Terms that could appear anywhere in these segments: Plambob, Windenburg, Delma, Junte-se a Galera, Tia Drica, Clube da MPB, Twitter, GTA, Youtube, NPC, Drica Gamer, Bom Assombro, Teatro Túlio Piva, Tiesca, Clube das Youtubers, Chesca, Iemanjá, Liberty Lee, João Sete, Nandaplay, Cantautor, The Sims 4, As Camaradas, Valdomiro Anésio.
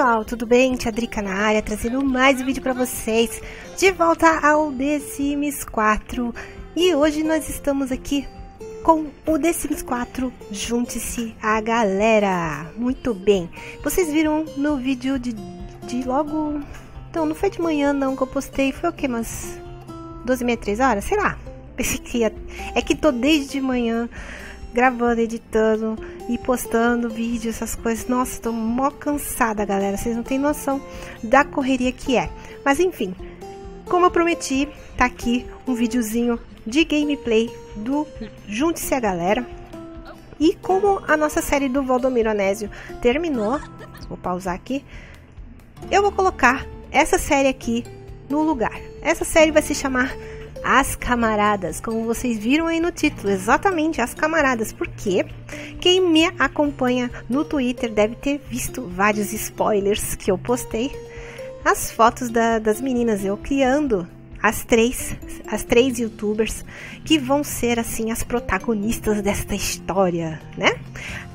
pessoal, tudo bem? Tia Drica na área, trazendo mais um vídeo para vocês, de volta ao The Sims 4. E hoje nós estamos aqui com o The Sims 4, Junte-se a Galera. Muito bem, vocês viram no vídeo de logo... Então, não foi de manhã não que eu postei, foi o que, umas 12h30, 3h? Sei lá, é que tô desde de manhã gravando, editando e postando vídeo, essas coisas. Nossa, tô mó cansada, galera. Vocês não têm noção da correria que é. Mas enfim, como eu prometi, tá aqui um videozinho de gameplay do Junte-se a Galera. E como a nossa série do Valdomiro Anésio terminou, vou pausar aqui, eu vou colocar essa série aqui no lugar. Essa série vai se chamar As Camaradas, como vocês viram aí no título, exatamente, As Camaradas, porque quem me acompanha no Twitter deve ter visto vários spoilers que eu postei, as fotos das meninas, eu criando as três youtubers que vão ser, assim, as protagonistas desta história, né?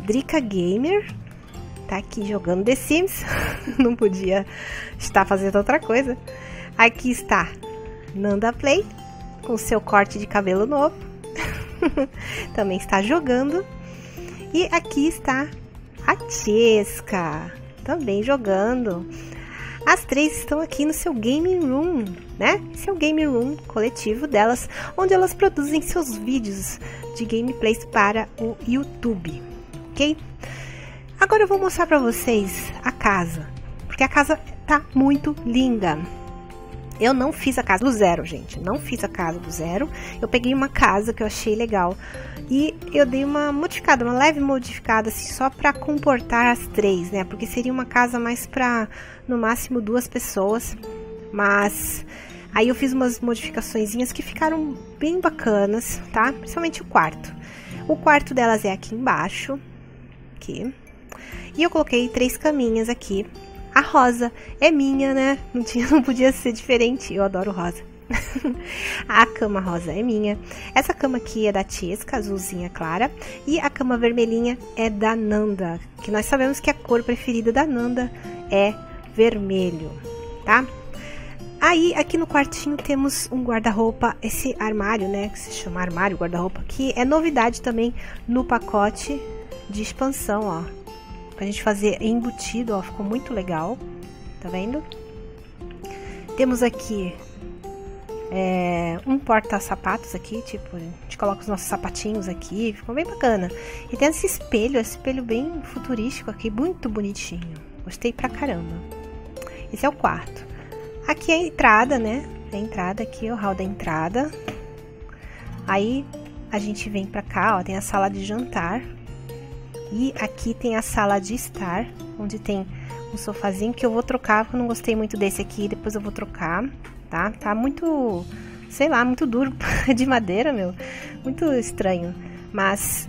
Drica Gamer tá aqui jogando The Sims, não podia estar fazendo outra coisa. Aqui está Nandaplay, com seu corte de cabelo novo, também está jogando. E aqui está a Chesca, também jogando. As três estão aqui no seu game room, né? Seu game room coletivo delas, onde elas produzem seus vídeos de gameplays para o YouTube, ok? Agora eu vou mostrar para vocês a casa, porque a casa tá muito linda. Eu não fiz a casa do zero, gente, não fiz a casa do zero. Eu peguei uma casa que eu achei legal e eu dei uma modificada, uma leve modificada, assim, só para comportar as três, né? Porque seria uma casa mais para, no máximo, 2 pessoas. Mas aí eu fiz umas modificaçõezinhas que ficaram bem bacanas, tá? Principalmente o quarto. O quarto delas é aqui embaixo, aqui. E eu coloquei 3 caminhas aqui. A rosa é minha, né? Não podia ser diferente. Eu adoro rosa. A cama rosa é minha. Essa cama aqui é da Tiesca, azulzinha clara. E a cama vermelhinha é da Nanda. Que nós sabemos que a cor preferida da Nanda é vermelho, tá? Aí, aqui no quartinho temos um guarda-roupa. Esse armário, né? Que se chama armário, guarda-roupa. Que é novidade também no pacote de expansão, ó. Pra gente fazer embutido, ó, ficou muito legal, tá vendo? Temos aqui um porta-sapatos aqui, tipo, a gente coloca os nossos sapatinhos aqui, ficou bem bacana. E tem esse espelho bem futurístico aqui, muito bonitinho, gostei pra caramba. Esse é o quarto. Aqui é a entrada, né? A entrada aqui é o hall da entrada. Aí a gente vem pra cá, ó, tem a sala de jantar. E aqui tem a sala de estar, onde tem um sofazinho que eu vou trocar, porque eu não gostei muito desse aqui, depois eu vou trocar, tá? Tá muito, sei lá, muito duro, de madeira, meu, muito estranho. Mas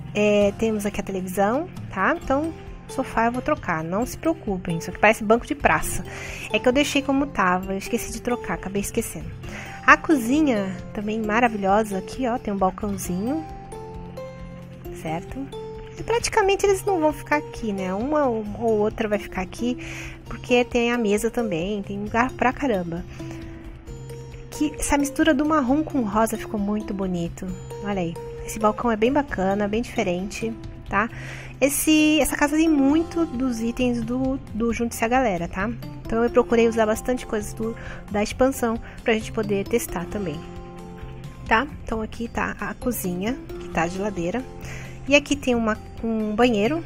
temos aqui a televisão, tá? Então, sofá eu vou trocar, não se preocupem, isso aqui parece banco de praça. É que eu deixei como tava, eu esqueci de trocar, acabei esquecendo. A cozinha, também maravilhosa aqui, ó, tem um balcãozinho, certo? E praticamente eles não vão ficar aqui, né? Uma ou outra vai ficar aqui, porque tem a mesa também, tem lugar pra caramba. Que essa mistura do marrom com rosa ficou muito bonito. Olha aí, esse balcão é bem bacana, bem diferente, tá? Essa casa tem muito dos itens do Junte-se a Galera, tá? Então eu procurei usar bastante coisas da expansão pra gente poder testar também, tá? Então aqui tá a cozinha, que tá a geladeira. E aqui tem um banheiro,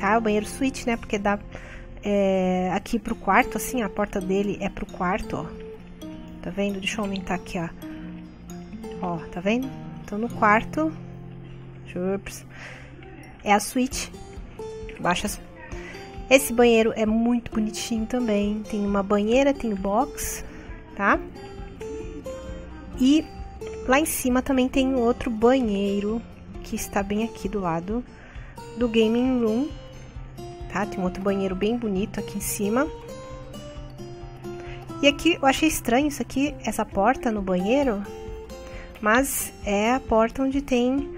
tá? O banheiro suíte, né? Porque dá aqui pro quarto, assim, a porta dele é pro quarto, ó. Tá vendo? Deixa eu aumentar aqui, ó. Ó, tá vendo? Então, no quarto... é a suíte. Baixa. Esse banheiro é muito bonitinho também. Tem uma banheira, tem o box, tá? E lá em cima também tem outro banheiro... que está bem aqui do lado do gaming room, tá? Tem um outro banheiro bem bonito aqui em cima. E aqui eu achei estranho isso aqui, essa porta no banheiro, mas é a porta onde tem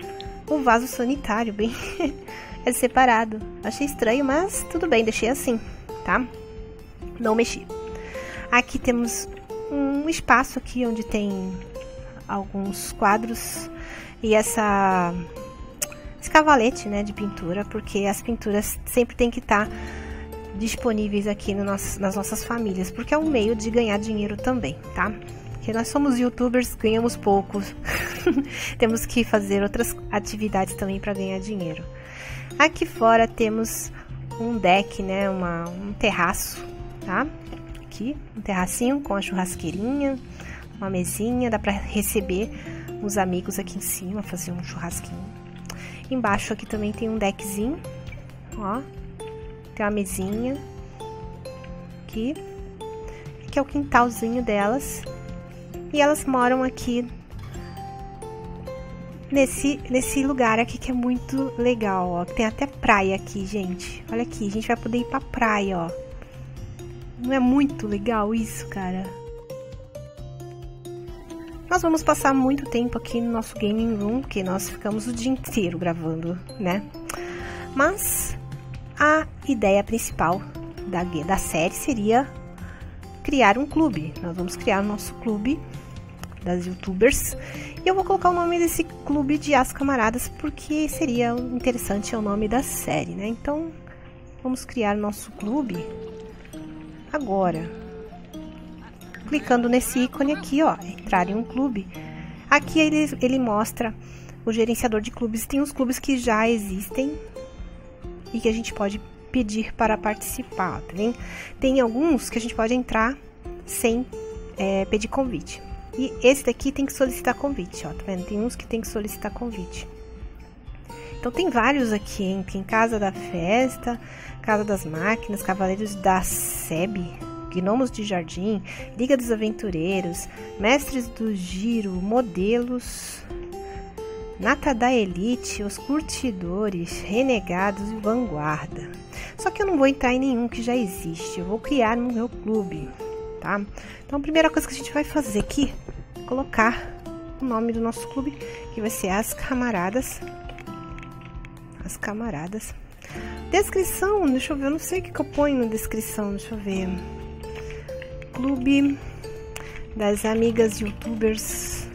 o vaso sanitário, bem é separado. Achei estranho, mas tudo bem, deixei assim, tá? não mexi. Aqui temos um espaço aqui onde tem alguns quadros e esse cavalete, né, de pintura, porque as pinturas sempre tem que estar disponíveis aqui no nas nossas famílias, porque é um meio de ganhar dinheiro também, tá? Porque nós somos youtubers, ganhamos pouco, temos que fazer outras atividades também para ganhar dinheiro. Aqui fora temos um deck, né, um terraço, tá? Aqui, um terracinho com a churrasqueirinha, uma mesinha, dá para receber os amigos aqui em cima, fazer um churrasquinho. Embaixo aqui também tem um deckzinho, ó, tem uma mesinha aqui, que é o quintalzinho delas, e elas moram aqui nesse lugar aqui que é muito legal, ó, tem até praia aqui, gente, olha aqui, a gente vai poder ir pra praia, ó, não é muito legal isso, cara? Nós vamos passar muito tempo aqui no nosso gaming room, porque nós ficamos o dia inteiro gravando, né? Mas a ideia principal da série seria criar um clube. Nós vamos criar o nosso clube das youtubers. E eu vou colocar o nome desse clube de As Camaradas, porque seria interessante o nome da série, né? Então, vamos criar o nosso clube agora. Clicando nesse ícone aqui, ó, entrar em um clube. Aqui ele mostra o gerenciador de clubes. Tem os clubes que já existem e que a gente pode pedir para participar. Tem alguns que a gente pode entrar sem pedir convite. E esse daqui tem que solicitar convite, ó, tá vendo? Tem uns que tem que solicitar convite. Então tem vários aqui, hein? Tem Casa da Festa, Casa das Máquinas, Cavaleiros da SEB, Gnomos de Jardim, Liga dos Aventureiros, Mestres do Giro, Modelos, Nata da Elite, Os Curtidores, Renegados e Vanguarda. Só que eu não vou entrar em nenhum que já existe, eu vou criar no meu clube, tá? Então a primeira coisa que a gente vai fazer aqui é colocar o nome do nosso clube, que vai ser As Camaradas. As Camaradas. Descrição, deixa eu ver, eu não sei o que eu ponho na descrição, deixa eu ver. Clube das Amigas Youtubers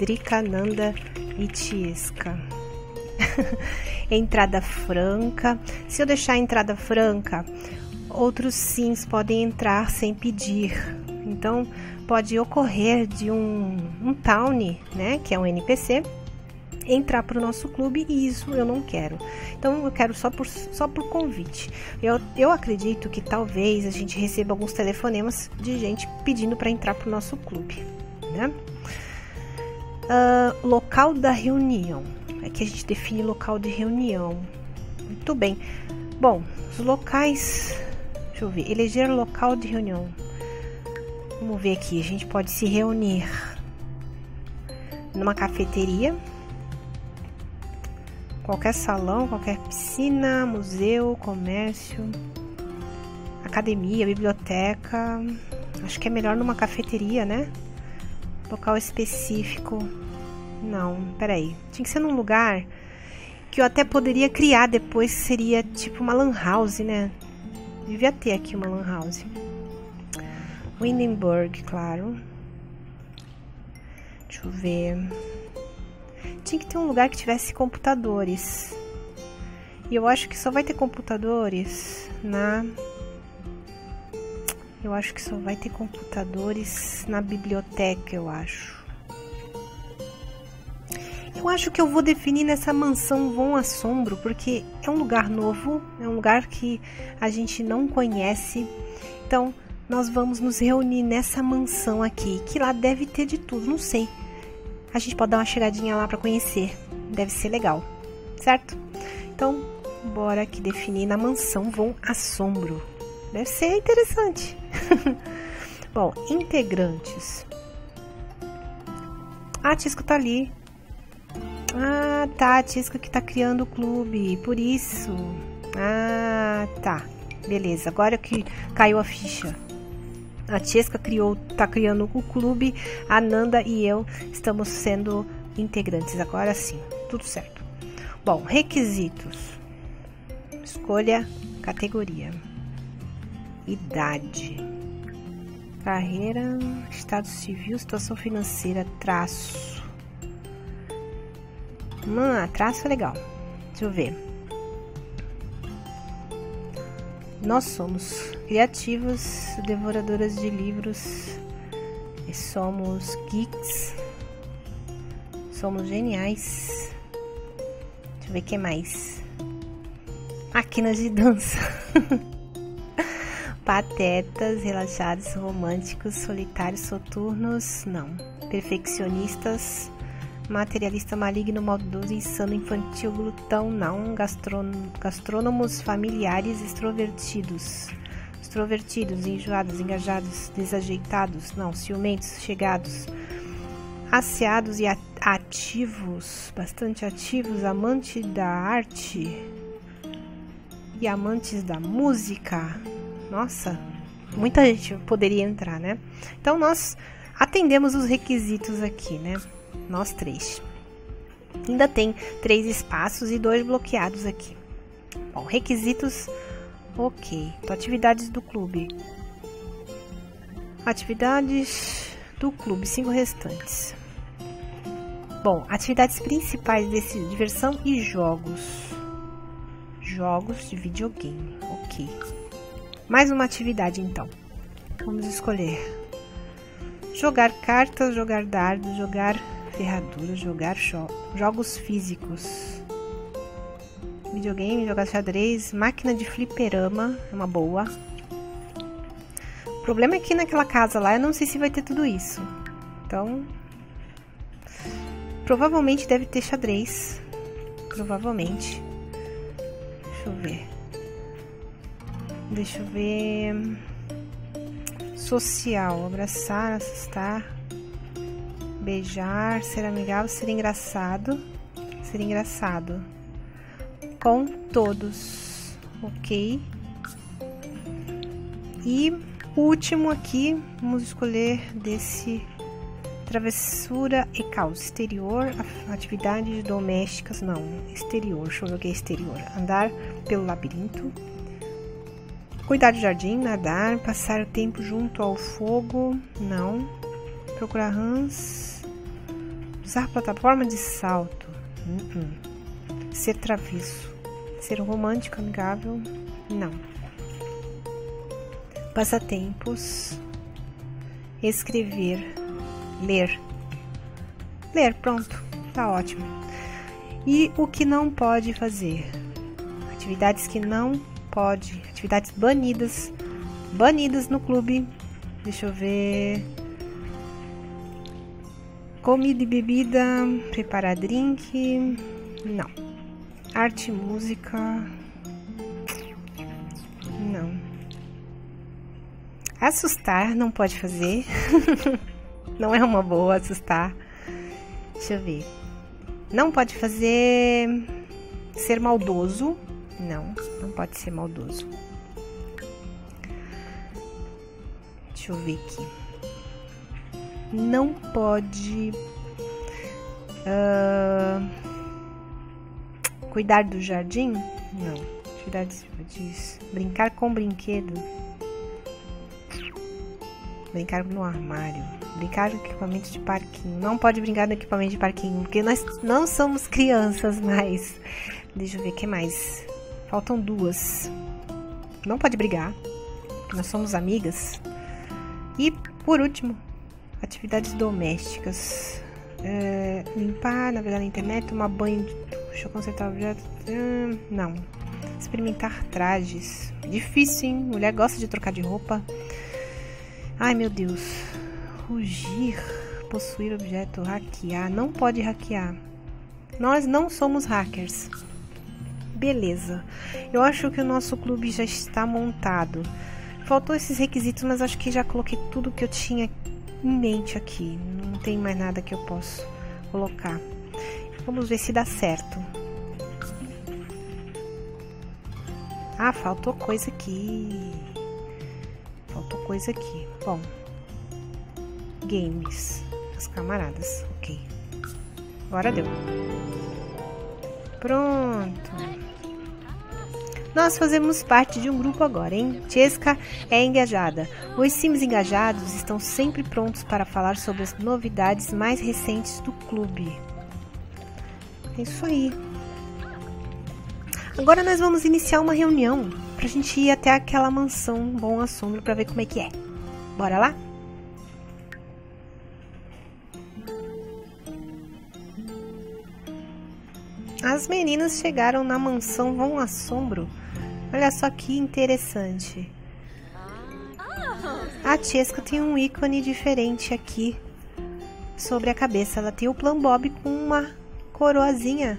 Drica, Nanda e Tiesca. Entrada franca. Se eu deixar a entrada franca, outros sims podem entrar sem pedir. Então, pode ocorrer de um townie, né, que é um NPC, entrar para o nosso clube, e isso eu não quero. Então eu quero só por convite. Eu acredito que talvez a gente receba alguns telefonemas de gente pedindo para entrar para o nosso clube, né? Local da reunião. Aqui a gente define local de reunião. Muito bem. Bom, os locais... Deixa eu ver. Eleger local de reunião. Vamos ver aqui. A gente pode se reunir numa cafeteria, qualquer salão, qualquer piscina, museu, comércio, academia, biblioteca. Acho que é melhor numa cafeteria, né? Local específico. Não, peraí. Tinha que ser num lugar que eu até poderia criar depois, seria tipo uma lan house, né? Devia ter aqui uma lan house. Windenburg, claro. Deixa eu ver... Tinha que ter um lugar que tivesse computadores. E eu acho que só vai ter computadores na biblioteca, eu acho. Eu acho que eu vou definir nessa mansão Bom Assombro, porque é um lugar novo, é um lugar que a gente não conhece. Então, nós vamos nos reunir nessa mansão aqui, que lá deve ter de tudo, não sei. A gente pode dar uma chegadinha lá para conhecer. Deve ser legal, certo? Então, bora aqui definir na mansão Bom Assombro. Deve ser interessante. Bom, integrantes. A Tiesca tá ali. Ah, tá. A Tiesca que tá criando o clube. Por isso. Ah, tá. Beleza. Agora que caiu a ficha. A Chesca tá criando o clube, a Nanda e eu estamos sendo integrantes, agora sim, tudo certo. Bom, requisitos. Escolha Categoria: idade, carreira, estado civil, situação financeira, traço. Traço é legal. Deixa eu ver. Nós somos criativas, devoradoras de livros, somos geeks, somos geniais. Deixa eu ver o que mais. Máquinas de dança. Patetas, relaxados, românticos, solitários, soturnos, não. Perfeccionistas, materialista maligno, maldoso, insano, infantil, glutão, não. Gastrônomos, familiares, extrovertidos. Extrovertidos, enjoados, engajados, desajeitados, não. Ciumentos, chegados, asseados e ativos, bastante ativos, amante da arte e amantes da música. Nossa, muita gente poderia entrar, né? Então, nós atendemos os requisitos aqui, né? Nós três. Ainda tem 3 espaços e 2 bloqueados aqui. Bom, requisitos, ok. Então, atividades do clube. Atividades do clube, 5 restantes. Bom, atividades principais desse diversão e jogos. Jogos de videogame, ok. Mais uma atividade, então. Vamos escolher. Jogar cartas, jogar dardos, jogar ferraduras, jogar jogos físicos. Videogame, jogar xadrez, máquina de fliperama, é uma boa. O problema é que naquela casa lá, eu não sei se vai ter tudo isso. Então, provavelmente deve ter xadrez. Provavelmente. Deixa eu ver. Social, abraçar, assustar, beijar, ser amigável, ser engraçado com todos, ok. E o último aqui, vamos escolher desse travessura e caos, exterior, atividades domésticas, não, exterior, deixa eu ver o que é exterior, andar pelo labirinto, cuidar do jardim, nadar, passar o tempo junto ao fogo, não. Procurar rãs, usar plataforma de salto, ser travesso, ser romântico, amigável, não. Passatempos, escrever, ler, pronto, tá ótimo. E o que não pode fazer? Atividades que não pode, atividades banidas, no clube. Deixa eu ver. Comida e bebida, preparar drink, não. Arte e música, não. Assustar não pode fazer. Não é uma boa assustar. Deixa eu ver. Não pode fazer ser maldoso. Não, não pode ser maldoso. Deixa eu ver aqui. Não pode cuidar do jardim? Não. Cuidar disso. Brincar com brinquedo. Brincar no armário. Brincar no equipamento de parquinho. Não pode brincar no equipamento de parquinho, porque nós não somos crianças mais. Deixa eu ver o que mais. Faltam 2. Não pode brigar. Nós somos amigas. E, por último, atividades domésticas. Limpar, navegar na internet, tomar banho. Deixa eu consertar o objeto. Não. Experimentar trajes. Difícil, hein? Mulher gosta de trocar de roupa. Ai, meu Deus. Rugir. Possuir objeto. Hackear. Não pode hackear. Nós não somos hackers. Beleza, eu acho que o nosso clube já está montado. Faltou esses requisitos, mas acho que já coloquei tudo que eu tinha em mente aqui. Não tem mais nada que eu posso colocar. Vamos ver se dá certo. Ah, faltou coisa aqui. Bom, games, as camaradas, ok. Agora deu. Pronto. Nós fazemos parte de um grupo agora, hein? Chesca é engajada. Os Sims engajados estão sempre prontos para falar sobre as novidades mais recentes do clube. É isso aí. Agora nós vamos iniciar uma reunião pra gente ir até aquela mansão Bom Assombro pra ver como é que é. Bora lá? As meninas chegaram na mansão Bom Assombro. Olha só que interessante. A Tiesca tem um ícone diferente aqui sobre a cabeça. Ela tem o Plambob com uma coroazinha.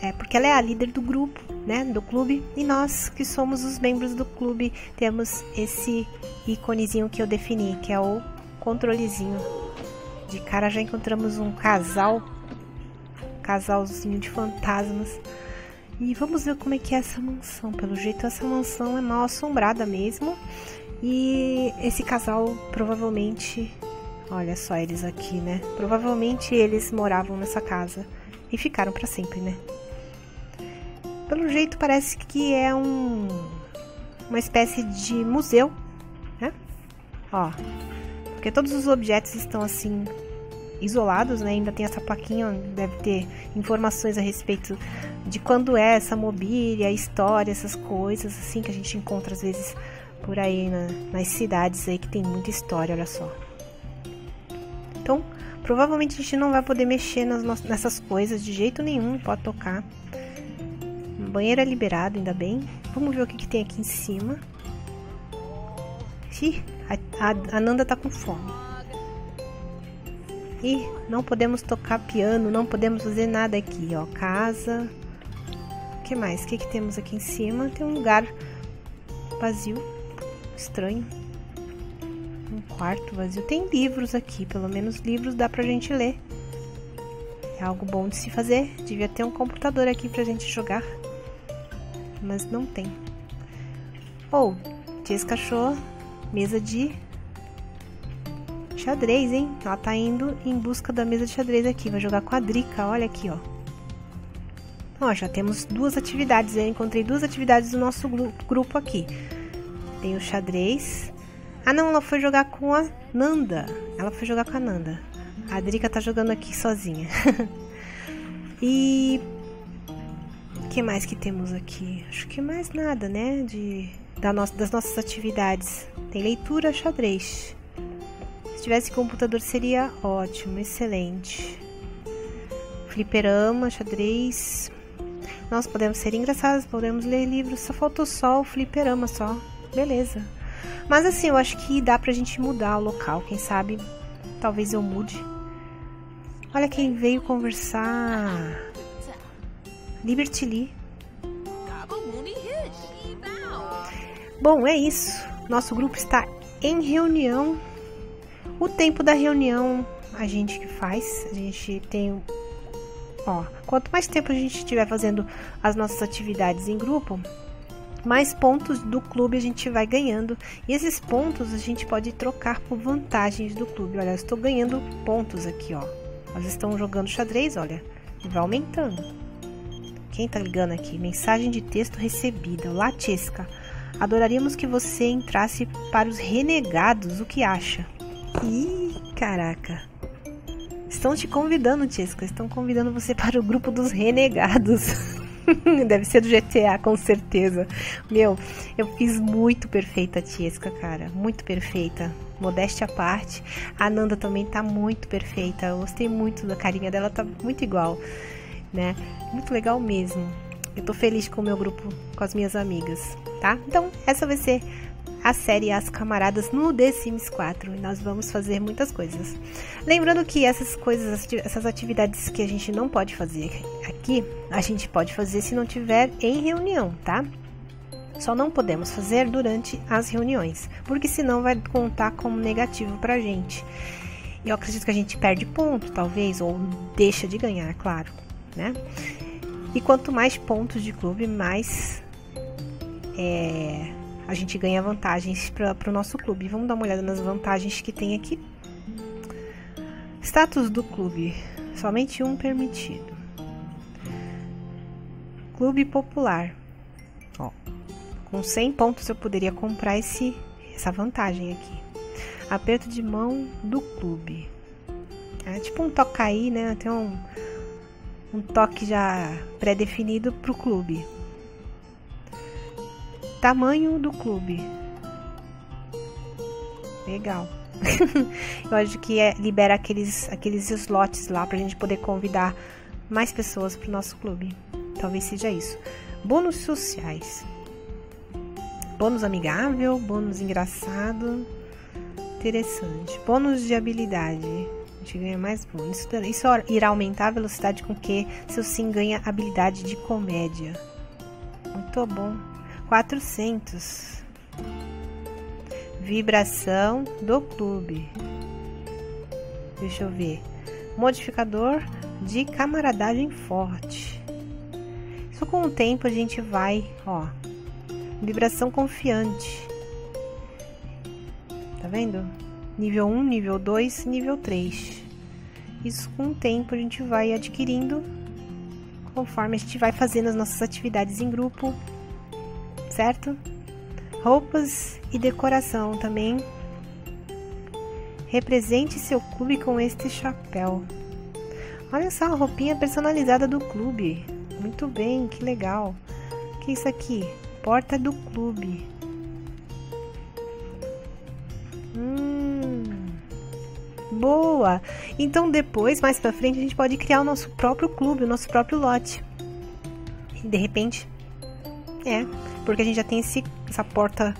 É porque ela é a líder do grupo, né? Do clube. E nós, que somos os membros do clube, temos esse íconezinho que eu defini, que é o controlezinho. De cara já encontramos um casalzinho de fantasmas. E vamos ver como é que é essa mansão. Pelo jeito, essa mansão é mal assombrada mesmo. E esse casal provavelmente... Olha só eles aqui, né? Provavelmente eles moravam nessa casa e ficaram pra sempre, né? Pelo jeito, parece que é uma espécie de museu, né? Ó, porque todos os objetos estão assim... isolados, né? Ainda tem essa plaquinha, deve ter informações a respeito de quando é essa mobília, história, essas coisas assim que a gente encontra às vezes por aí nas cidades aí que tem muita história, olha só. Então, provavelmente a gente não vai poder mexer nessas coisas de jeito nenhum, pode tocar. O banheiro é liberado, ainda bem. Vamos ver o que tem aqui em cima. Ih, a Nanda tá com fome. E não podemos tocar piano, não podemos fazer nada aqui, ó, casa. O que mais? O que que temos aqui em cima? Tem um lugar vazio, estranho. Um quarto vazio. Tem livros aqui, pelo menos livros dá pra gente ler. É algo bom de se fazer. Devia ter um computador aqui pra gente jogar, mas não tem. Ou, Tiesca achou mesa de... xadrez, hein? Ela tá indo em busca da mesa de xadrez aqui. Vai jogar com a Drica, olha aqui, ó. Ó, já temos duas atividades. Eu encontrei duas atividades do nosso grupo aqui. Tem o xadrez. Ah, não, ela foi jogar com a Nanda. Ela foi jogar com a Nanda. A Drica tá jogando aqui sozinha. E... o que mais que temos aqui? Acho que mais nada, né? Das nossas atividades. Tem leitura, xadrez. Se tivesse computador seria ótimo, excelente. Fliperama, xadrez. Nós podemos ser engraçados, podemos ler livros. Só faltou só o fliperama, só. Beleza. Mas assim, eu acho que dá pra gente mudar o local. Quem sabe, talvez eu mude. Olha quem veio conversar. Liberty Lee. Bom, é isso. Nosso grupo está em reunião. O tempo da reunião a gente que faz, a gente tem, ó, quanto mais tempo a gente estiver fazendo as nossas atividades em grupo, mais pontos do clube a gente vai ganhando. E esses pontos a gente pode trocar por vantagens do clube. Olha, eu estou ganhando pontos aqui, ó. Elas estão jogando xadrez, olha, e vai aumentando. Quem tá ligando aqui? Mensagem de texto recebida. Olá, Chesca. Adoraríamos que você entrasse para os renegados, o que acha? Ih, caraca. Estão te convidando, Tiesca. Estão convidando você para o grupo dos renegados. Deve ser do GTA, com certeza. Meu, eu fiz muito perfeita a Tiesca, cara. Muito perfeita. Modéstia à parte. A Nanda também tá muito perfeita. Eu gostei muito da carinha dela. Tá muito igual, né? Muito legal mesmo. Eu tô feliz com o meu grupo, com as minhas amigas, tá? Então, essa vai ser... a série As Camaradas no The Sims 4. E nós vamos fazer muitas coisas. Lembrando que essas coisas, essas atividades que a gente não pode fazer aqui, a gente pode fazer se não tiver em reunião, tá? Só não podemos fazer durante as reuniões, porque senão vai contar como negativo pra gente. Eu acredito que a gente perde ponto, talvez, ou deixa de ganhar, claro, né? E quanto mais pontos de clube, mais... a gente ganha vantagens para o nosso clube. Vamos dar uma olhada nas vantagens que tem aqui. Status do clube. Somente um permitido. Clube popular. Ó, com 100 pontos eu poderia comprar essa vantagem aqui. Aperto de mão do clube. É tipo um toque aí, né? Tem um toque já pré-definido pro clube. Tamanho do clube. Legal. Eu acho que libera aqueles slots lá pra gente poder convidar mais pessoas pro nosso clube. Talvez seja isso. Bônus sociais. Bônus amigável, bônus engraçado. Interessante. Bônus de habilidade. A gente ganha mais bônus. Isso irá aumentar a velocidade com que seu Sim ganha habilidade de comédia. Muito bom. 400. Vibração do clube. Deixa eu ver. Modificador de camaradagem forte. Isso com o tempo a gente vai, ó. Vibração confiante. Tá vendo? Nível 1, nível 2, nível 3. Isso com o tempo a gente vai adquirindo conforme a gente vai fazendo as nossas atividades em grupo, certo? Roupas e decoração também. Represente seu clube com este chapéu. Olha só a roupinha personalizada do clube. Muito bem, que legal. O que é isso aqui? Porta do clube. Boa! Então depois, mais pra frente, a gente pode criar o nosso próprio clube, o nosso próprio lote. E de repente... porque a gente já tem essa porta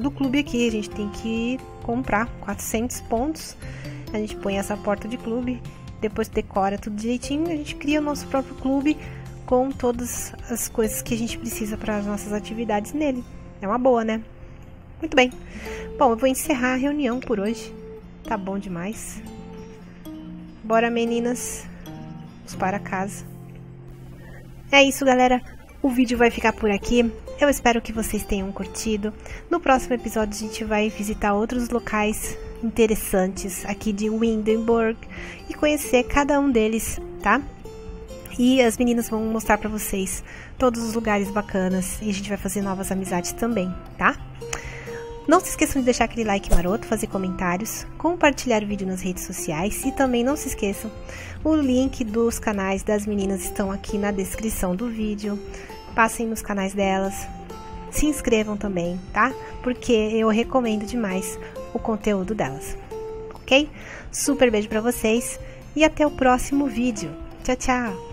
do clube aqui. A gente tem que comprar 400 pontos. A gente põe essa porta de clube, depois decora tudo direitinho. A gente cria o nosso próprio clube com todas as coisas que a gente precisa para as nossas atividades nele. É uma boa, né? Muito bem. Bom, eu vou encerrar a reunião por hoje. Tá bom demais. Bora, meninas. Vamos para casa. É isso, galera. O vídeo vai ficar por aqui. Eu espero que vocês tenham curtido. No próximo episódio, a gente vai visitar outros locais interessantes aqui de Windenburg e conhecer cada um deles, tá? E as meninas vão mostrar pra vocês todos os lugares bacanas e a gente vai fazer novas amizades também, tá? Não se esqueçam de deixar aquele like maroto, fazer comentários, compartilhar o vídeo nas redes sociais e também não se esqueçam, o link dos canais das meninas estão aqui na descrição do vídeo, passem nos canais delas, se inscrevam também, tá? Porque eu recomendo demais o conteúdo delas, ok? Super beijo pra vocês e até o próximo vídeo. Tchau, tchau!